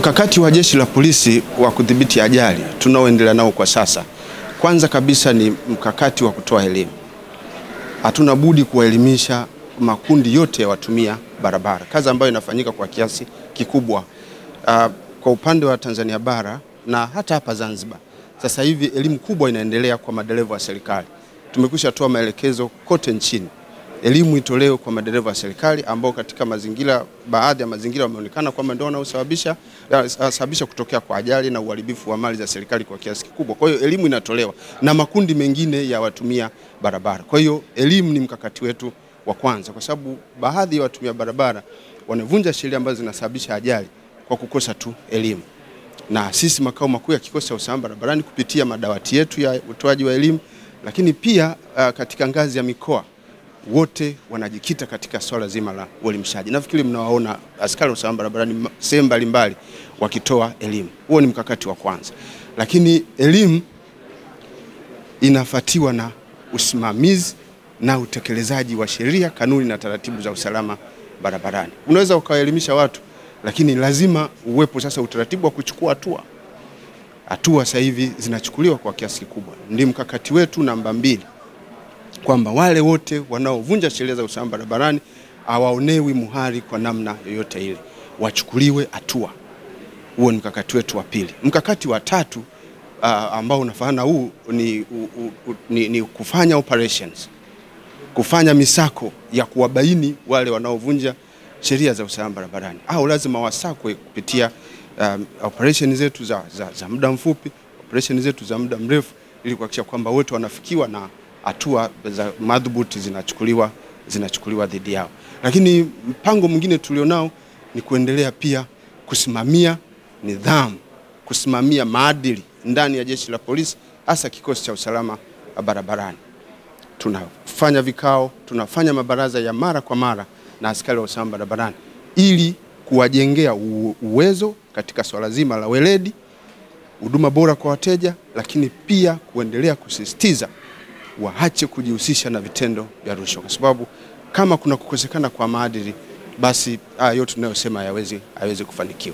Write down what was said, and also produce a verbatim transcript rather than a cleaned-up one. Mkakati wa Jeshi la Polisi wa kudhibiti ajali tunaoendelea nao kwa sasa, kwanza kabisa ni mkakati wa kutoa elimu. Hatuna budi kuwaelimisha makundi yote ya watumia barabara, kazi ambayo inafanyika kwa kiasi kikubwa uh, kwa upande wa Tanzania bara na hata hapa Zanzibar. Sasa hivi elimu kubwa inaendelea kwa madereva wa serikali. Tumekwisha toa maelekezo kote nchini, elimu itolewe kwa madereva wa serikali ambao katika mazingira baadhi ya mazingira wameonekana kwamba ndio wanaosababisha sababisha kutokea kwa ajali na uharibifu wa mali za serikali kwa kiasi kikubwa. Kwa hiyo elimu inatolewa na makundi mengine ya watumia barabara. Kwa hiyo elimu ni mkakati wetu wa kwanza, kwa sababu baadhi ya watumia barabara wanavunja sheria ambazo zinasababisha ajali kwa kukosa tu elimu. Na sisi makao makuu ya kikosi cha usalama barabarani kupitia madawati yetu ya utoaji wa elimu, lakini pia uh, katika ngazi ya mikoa wote wanajikita katika swala zima la uelimishaji. Nafikiri mnawaona askari wa usalama barabarani sehemu mbalimbali wakitoa elimu. Huo ni mkakati wa kwanza. Lakini elimu inafuatiwa na usimamizi na utekelezaji wa sheria, kanuni na taratibu za usalama barabarani. Unaweza ukawaelimisha watu, lakini lazima uwepo sasa utaratibu wa kuchukua hatua. Hatua sasa hivi zinachukuliwa kwa kiasi kikubwa. Ndio mkakati wetu namba mbili, kwamba wale wote wanaovunja sheria za usalama barabarani hawaonewi muhari kwa namna yoyote ile, wachukuliwe hatua. Huo ni mkakati wetu wa pili. Mkakati wa tatu uh, ambao unafanana huu ni, u, u, ni ni kufanya operations, kufanya misako ya kuwabaini wale wanaovunja sheria za usalama barabarani. Au lazima wasakwe kupitia um, operations zetu za za, za muda mfupi, operations zetu za muda mrefu, ili kuhakikisha kwamba wote wanafikiwa na hatua za madhubuti zinachukuliwa zinachukuliwa dhidi yao. Lakini mpango mwingine tulionao ni kuendelea pia kusimamia nidhamu, kusimamia maadili ndani ya Jeshi la Polisi, hasa kikosi cha usalama barabarani. Tunafanya vikao, tunafanya mabaraza ya mara kwa mara na askari wa usalama barabarani ili kuwajengea uwezo katika swala zima la weledi, huduma bora kwa wateja, lakini pia kuendelea kusisitiza waache kujihusisha na vitendo vya rushwa, kwa sababu kama kuna kukosekana kwa maadili, basi haya yote tunayosema hayawezi hayawezi kufanikiwa.